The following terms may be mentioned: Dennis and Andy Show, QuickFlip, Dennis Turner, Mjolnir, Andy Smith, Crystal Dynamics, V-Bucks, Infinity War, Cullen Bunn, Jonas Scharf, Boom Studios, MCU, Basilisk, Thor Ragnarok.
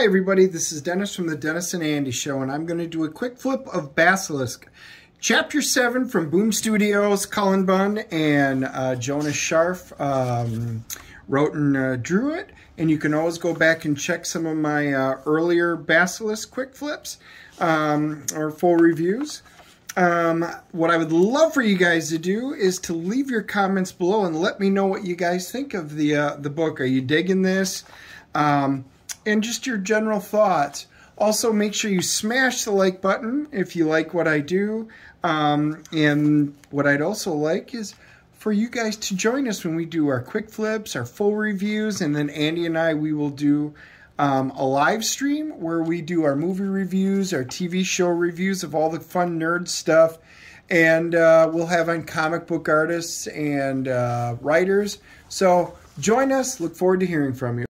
Hi everybody, this is Dennis from the Dennis and Andy Show, and I'm going to do a quick flip of Basilisk. Chapter 7 from Boom Studios, Cullen Bunn and Jonas Scharf wrote and drew it. And you can always go back and check some of my earlier Basilisk quick flips or full reviews. What I would love for you guys to do is to leave your comments below and let me know what you guys think of the book. Are you digging this? And just your general thoughts. Also, make sure you smash the like button if you like what I do. And what I'd also like is for you guys to join us when we do our quick flips, our full reviews, and then Andy and I, we will do a live stream where we do our movie reviews, our TV show reviews of all the fun nerd stuff, and we'll have on comic book artists and writers. So join us. Look forward to hearing from you.